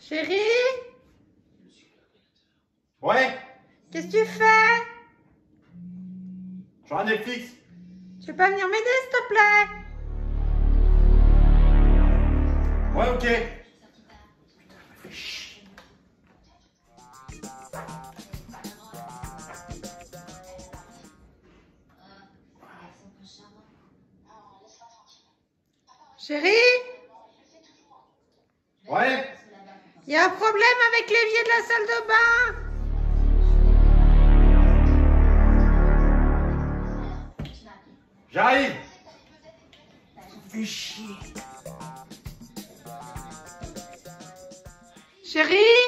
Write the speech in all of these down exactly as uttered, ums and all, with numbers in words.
Chérie? Ouais? Qu'est-ce que tu fais? Je suis en Netflix. Tu peux pas venir m'aider s'il te plaît? Ouais, ok. Putain, elle m'a fait chier. Chérie? Ouais? Il y a un problème avec l'évier de la salle de bain. J'arrive. Fais chier. Chérie?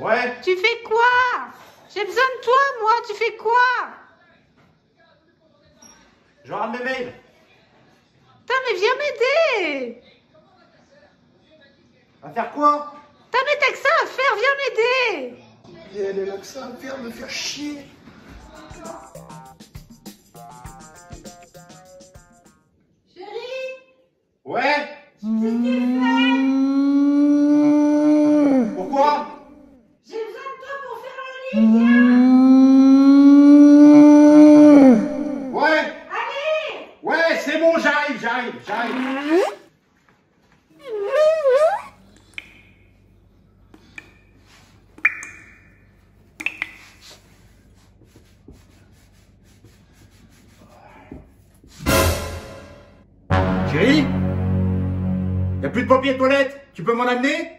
Ouais? Tu fais quoi? J'ai besoin de toi, moi. Tu fais quoi? Je regarde mes mails. Putain, mais viens m'aider. À faire quoi? T'as mais t'as que ça à faire, viens m'aider! Et elle est là que ça à faire, me faire chier! Chérie! Ouais? Mmh. Pourquoi? J'ai besoin de toi pour faire le lit! Mmh. Ouais! Allez! Ouais, c'est bon, j'arrive, j'arrive, j'arrive! Chérie, y a plus de papier toilette, tu peux m'en amener?